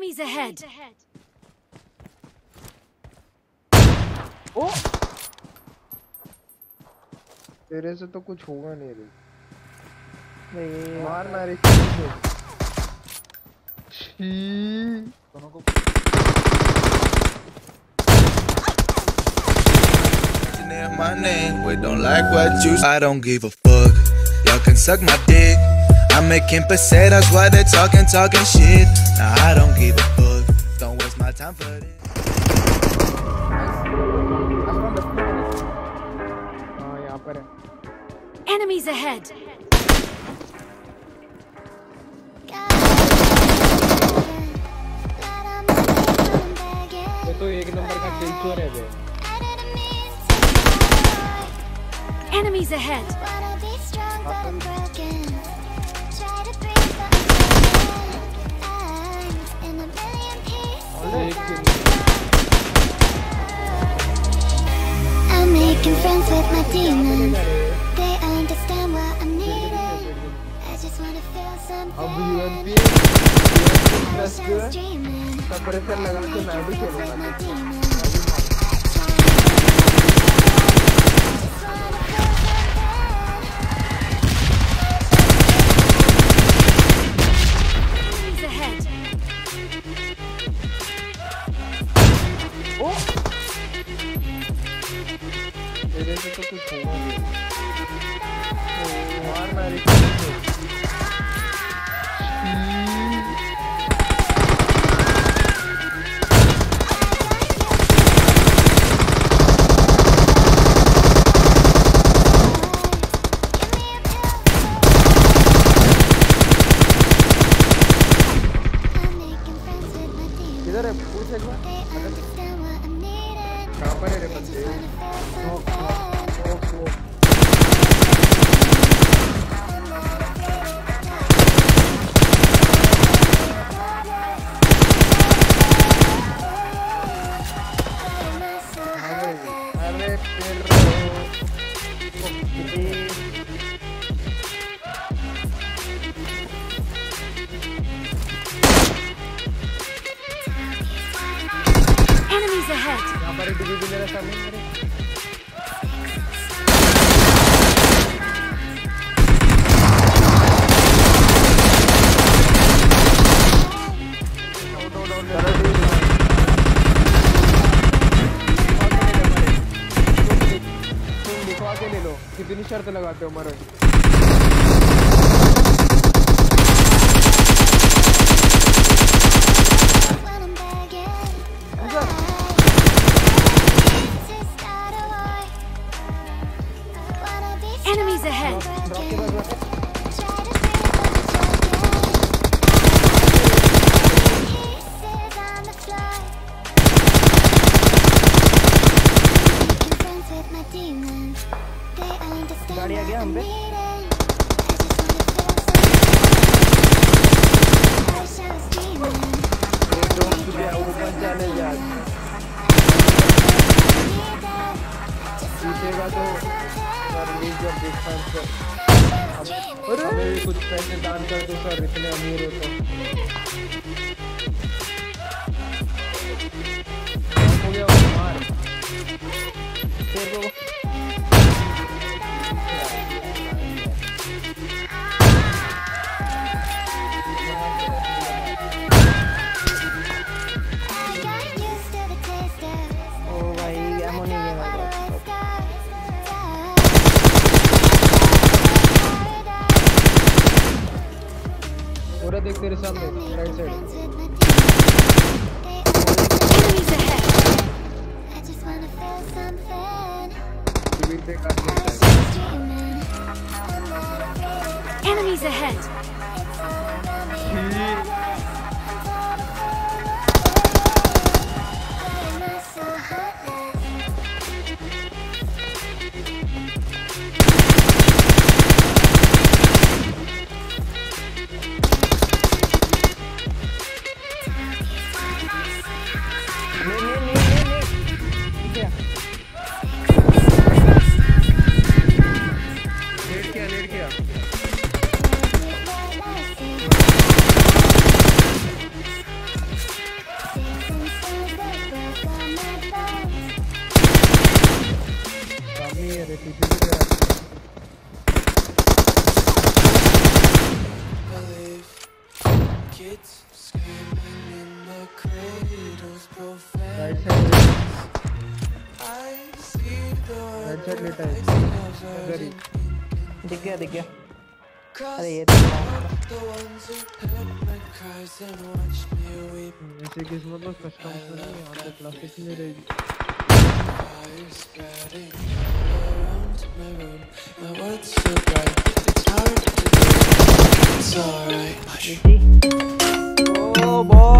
Enemies ahead. Oh. तेरे से तो कुछ होगा नहीं रे. नहीं मार ना रे. छी. दोनों को. My name, we don't like what you. I don't give a fuck. Y'all can suck my dick. I'm making pesetas while they're talking shit. Nah, I don't give a fuck. Don't waste my time for this. Enemies ahead. Enemies ahead. I'm making friends with my demons. They understand what I'm needing. I just wanna feel something. I wish I was dreaming. I'm making friends with my demons. शर्त लगाते हो मरो. Enemies ahead. गाड़ी आ गया हम पे. अरे कुछ पैसे दान कर दो सर, इतने अमीर हो तो. Enemies ahead. I just wanna feel something. Enemies ahead. दिख गया दिख गया। अरे ये ऐसे किस्मत में कस्टम में यहाँ पे क्लासिक नहीं रहेगी। Oh boy.